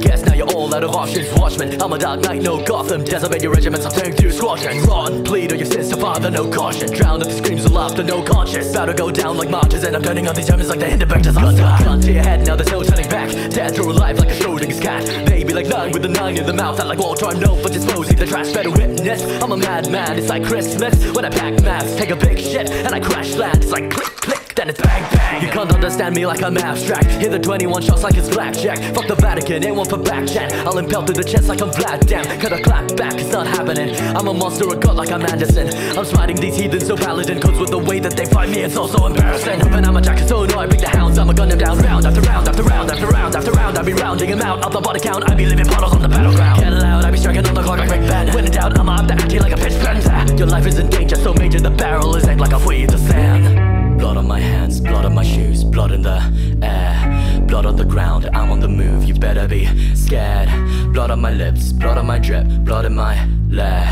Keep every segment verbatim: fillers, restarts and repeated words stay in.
guess now you're all out of options. Watchmen, I'm a dark knight, no Gotham. Decimate your regiments, I'll turn through squadron. Run, plead on your sins to father, no caution. Drown in the screams of laughter, no conscience. Battle go down like marches, and I'm turning on these Germans like the Hindenburg disaster. Gun to your head, now there's no turning back. Dead or alive like a Schrodinger's cat. They be like nine with a nine in the mouth. I like Walter, I'm known for disposing the trash. Better witness, I'm a madman, it's like Christmas. When I pack maps, take a big shit, and I crash land. It's like click, click. Then it's bang bang. You can't understand me like I'm abstract. Hit the twenty-one shots like it's blackjack. Fuck the Vatican, ain't one for back chat. I'll impel through the chest like I'm Vlad. Damn, cut a clap back, it's not happening. I'm a monster, a god like I'm Anderson. I'm smiting these heathens so paladin, cause with the way that they fight me it's also embarrassing. When I'm a jack, so no, I bring the hounds. I'ma gun them down round after round after round after round after round. I be rounding them out, up the body count. I be leaving bottles on the battleground. Get loud, I be striking on the clock like McFadden. When in doubt, I'ma up the ante like a pitch blender. Your life is in danger, so major the barrel is aimed like a weed to sand. Blood on my hands, blood on my shoes, blood in the air, blood on the ground, I'm on the move, you better be scared. Blood on my lips, blood on my drip, blood in my lair.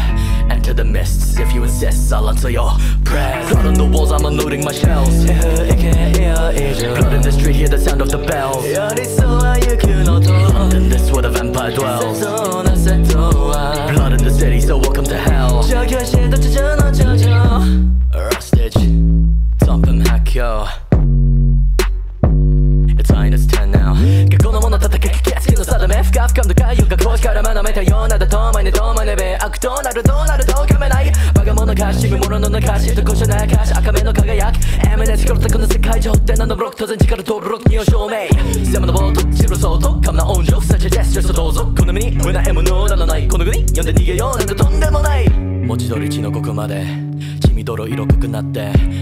Enter the mists, if you insist, I'll answer your prayers. Blood on the walls, I'm unloading my shells. Blood in the street, hear the sound of the bells. London, this where the vampire dwells. Blood in the city, so welcome to hell. Rustage. Stop him, hack yo. It's minus ten now.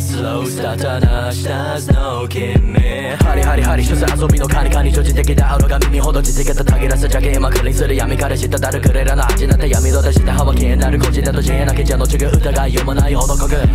Slow start on a stars, no gimme. Hari hari hari, shoes as a bino cani cani, judging the kid out of me, hold on to get the target as a jacket in my curling city. Yami got a shit that I could and I didn't tell me that I should have a kid and I could get a jam. I can't get no trigger, the guy, you and I hold on cocker.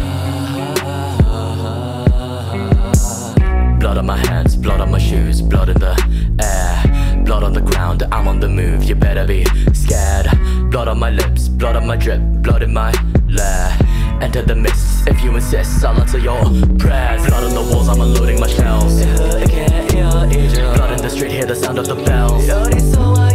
Blood on my hands, blood on my shoes, blood in the air, blood on the ground, I'm on the move, you better be scared. Blood on my lips, blood on my drip, blood in my lair. Enter the mist, if you insist, I'll answer your prayers. Blood on the walls, I'm unloading my shells. Blood in the street, hear the sound of the bells.